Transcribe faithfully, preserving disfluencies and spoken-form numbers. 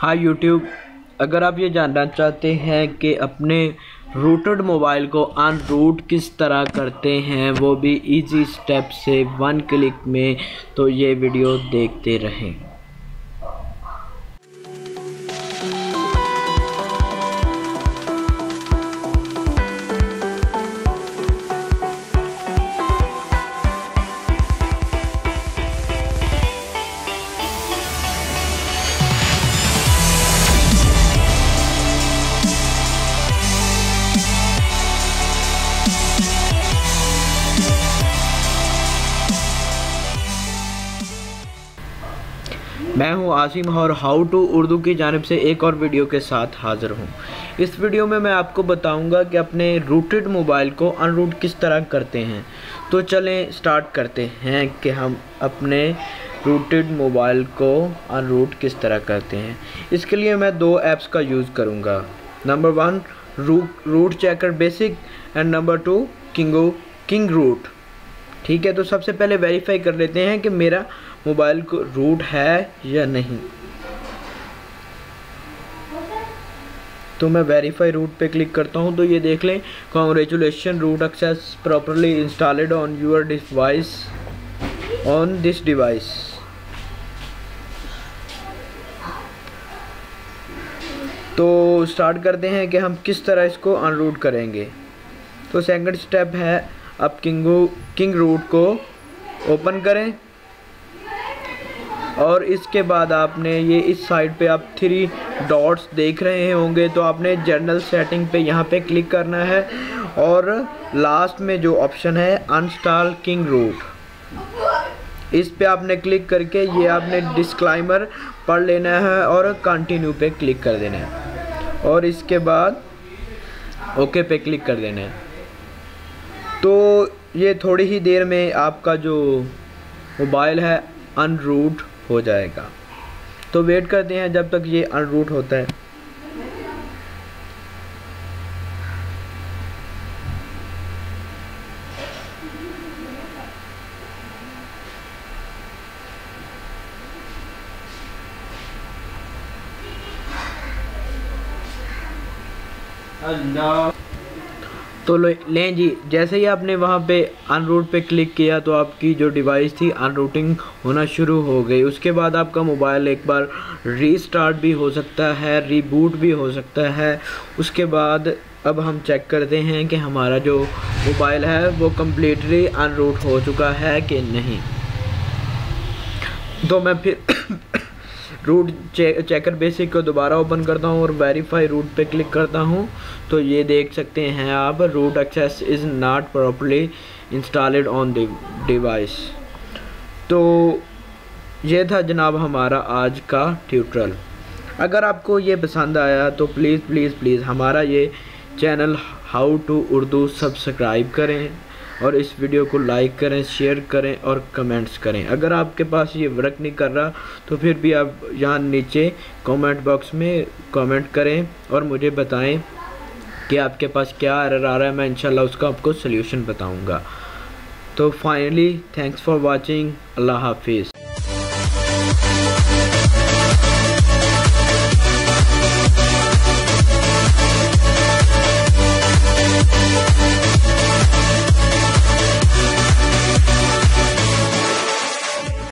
Hi YouTube, अगर आप ये जानना चाहते हैं कि अपने रूटेड मोबाइल को अन रूट किस तरह करते हैं, वो भी इजी स्टेप से वन क्लिक में, तो ये वीडियो देखते रहें। मैं हूं आसिम और हाउ टू उर्दू की जानिब से एक और वीडियो के साथ हाज़िर हूं। इस वीडियो में मैं आपको बताऊंगा कि अपने रूटेड मोबाइल को अनरूट किस तरह करते हैं। तो चलें स्टार्ट करते हैं कि हम अपने रूटेड मोबाइल को अनरूट किस तरह करते हैं। इसके लिए मैं दो ऐप्स का यूज़ करूंगा। Number one root checker basic and number two Kingo King root. ठीक है, तो सबसे पहले वेरीफाई कर लेते हैं कि मेरा मोबाइल को रूट है या नहीं। तो मैं वेरीफाई रूट पे क्लिक करता हूं, तो ये देख लें, congratulation, root access properly installed on your device on this device. तो स्टार्ट करते हैं कि हम किस तरह इसको अनरूट करेंगे। तो सेकंड स्टेप है, अब किंगो किंग रूट को ओपन करें और इसके बाद आपने ये इस साइड पे आप थ्री डॉट्स देख रहे होंगे, तो आपने जनरल सेटिंग पे यहाँ पे क्लिक करना है और लास्ट में जो ऑप्शन है अनस्टॉल किंग रूट, इस पे आपने क्लिक करके ये आपने डिस्क्लाइमर पढ़ लेना है और कंटिन्यू पे क्लिक कर देना है और इसके बाद ओके पे क्लिक कर देना है। तो ये थोड़ी ही देर में आपका जो मोबाइल है अनरूट हो जाएगा। तो वेट करते हैं जब तक ये अनरूट होता है। अल्लाह, तो लें जी, जैसे ही आपने वहाँ पे अनरूट पे क्लिक किया तो आपकी जो डिवाइस थी अनरूटिंग होना शुरू हो गई। उसके बाद आपका मोबाइल एक बार रीस्टार्ट भी हो सकता है, रीबूट भी हो सकता है। उसके बाद अब हम चेक करते हैं कि हमारा जो मोबाइल है वो कम्प्लीटली अनरूट हो चुका है कि नहीं। तो मैं फिर रूट चेकर बेसिक को दोबारा ओपन करता हूं और वेरीफाई रूट पे क्लिक करता हूं, तो ये देख सकते हैं आप, root access is not properly installed on device. तो ये था जनाब हमारा आज का ट्यूटोरियल। अगर आपको ये पसंद आया तो प्लीज़ प्लीज़ प्लीज़ हमारा ये channel how to Urdu subscribe करें और इस वीडियो को लाइक करें, शेयर करें और कमेंट्स करें। अगर आपके पास ये वर्क नहीं कर रहा तो फिर भी आप यहाँ नीचे कमेंट बॉक्स में कमेंट करें और मुझे बताएं कि आपके पास क्या एरर आ रहा है। मैं इंशाल्लाह उसका आपको सल्यूशन बताऊँगा। तो फाइनली थैंक्स फॉर वाचिंग। अल्लाह हाफिज़।